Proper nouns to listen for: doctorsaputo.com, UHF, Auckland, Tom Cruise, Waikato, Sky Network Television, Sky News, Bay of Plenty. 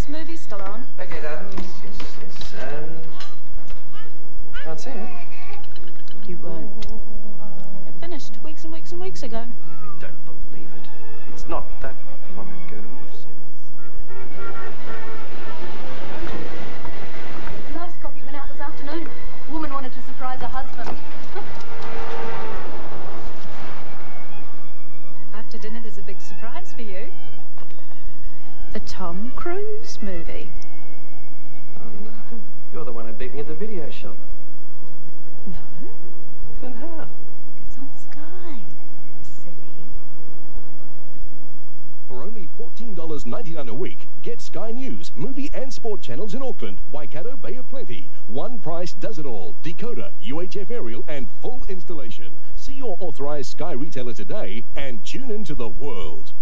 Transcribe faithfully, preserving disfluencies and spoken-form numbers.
this movie still on? Okay, darling. Yes, yes, yes. Um, can't see it. You won't. It finished weeks and weeks and weeks ago. I don't believe it. It's not that long ago. The last copy went out this afternoon. A woman wanted to surprise her husband. After dinner, there's a big surprise for you. The Tom Cruise movie. Oh, no. You're the one who beat me at the video shop. No. Then how? It's on Sky. Silly. For only fourteen dollars ninety-nine a week, get Sky News, movie and sport channels in Auckland, Waikato, Bay of Plenty. One price does it all. Decoder, U H F aerial and full installation. See your authorised Sky retailer today and tune into the world.